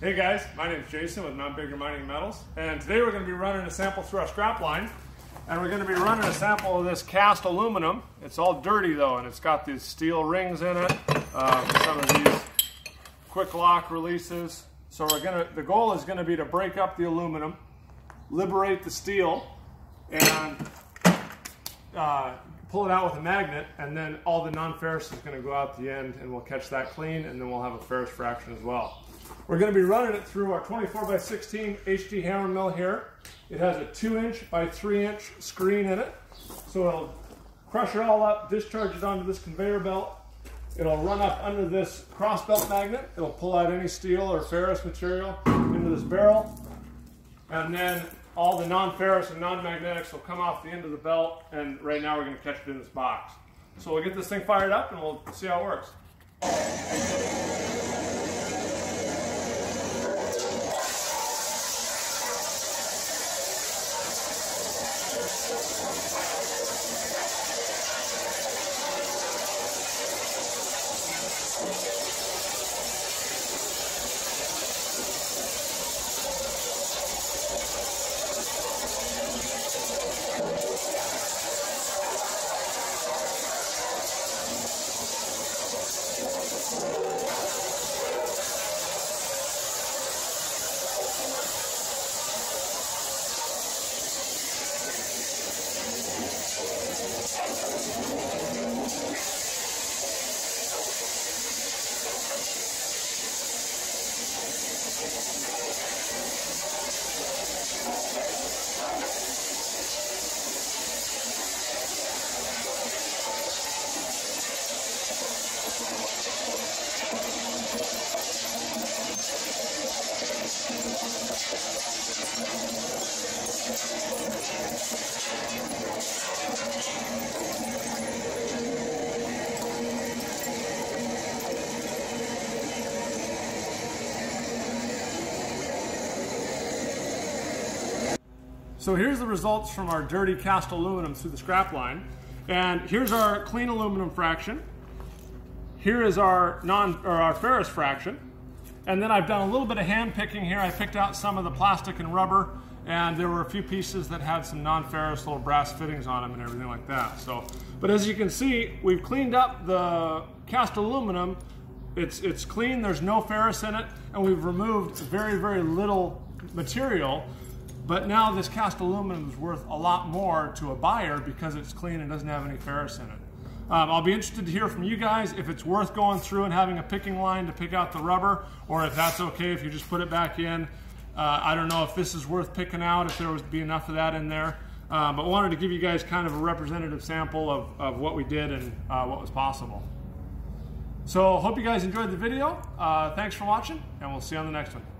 Hey guys, my name is Jason with MBMM Mining Metals, and today we're going to be running a sample through our strap line, and we're going to be running a sample of this cast aluminum. It's all dirty though, and it's got these steel rings in it, some of these quick lock releases. So the goal is going to be to break up the aluminum, liberate the steel, and pull it out with a magnet, and then all the non-ferrous is going to go out the end, and we'll catch that clean, and then we'll have a ferrous fraction as well. We're going to be running it through our 24x16 HD hammer mill here. It has a 2-inch by 3-inch screen in it, so it'll crush it all up, discharge it onto this conveyor belt. It'll run up under this cross belt magnet. It'll pull out any steel or ferrous material into this barrel, and then all the non-ferrous and non-magnetics will come off the end of the belt. And right now we're going to catch it in this box. So we'll get this thing fired up and we'll see how it works. So here's the results from our dirty cast aluminum through the scrap line. And here's our clean aluminum fraction. Here is our ferrous fraction. And then I've done a little bit of hand picking here. I picked out some of the plastic and rubber, and there were a few pieces that had some non-ferrous little brass fittings on them and everything like that. So, but as you can see, we've cleaned up the cast aluminum. It's clean, there's no ferrous in it, and we've removed very, very little material. But now this cast aluminum is worth a lot more to a buyer because it's clean and doesn't have any ferrous in it. I'll be interested to hear from you guys if it's worth going through and having a picking line to pick out the rubber, or if that's okay if you just put it back in. I don't know if this is worth picking out, if there would be enough of that in there. But wanted to give you guys kind of a representative sample of what we did and what was possible. So hope you guys enjoyed the video. Thanks for watching, and we'll see you on the next one.